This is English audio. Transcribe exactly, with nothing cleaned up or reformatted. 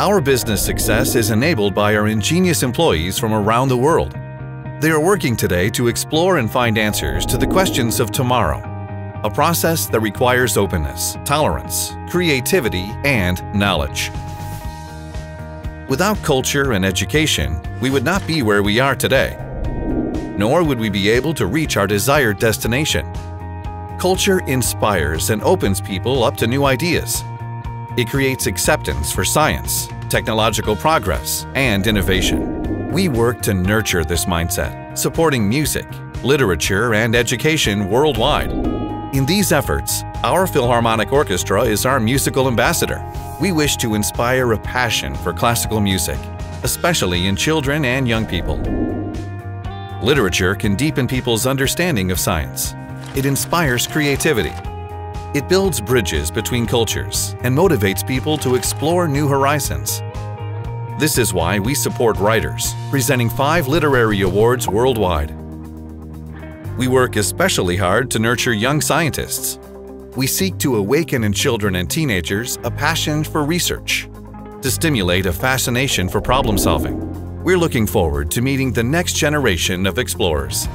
Our business success is enabled by our ingenious employees from around the world. They are working today to explore and find answers to the questions of tomorrow, a process that requires openness, tolerance, creativity, and knowledge. Without culture and education, we would not be where we are today, nor would we be able to reach our desired destination. Culture inspires and opens people up to new ideas. It creates acceptance for science, technological progress, and innovation. We work to nurture this mindset, supporting music, literature, and education worldwide. In these efforts, our Philharmonic Orchestra is our musical ambassador. We wish to inspire a passion for classical music, especially in children and young people. Literature can deepen people's understanding of science. It inspires creativity. It builds bridges between cultures and motivates people to explore new horizons. This is why we support writers, presenting five literary awards worldwide. We work especially hard to nurture young scientists. We seek to awaken in children and teenagers a passion for research, to stimulate a fascination for problem solving. We're looking forward to meeting the next generation of explorers.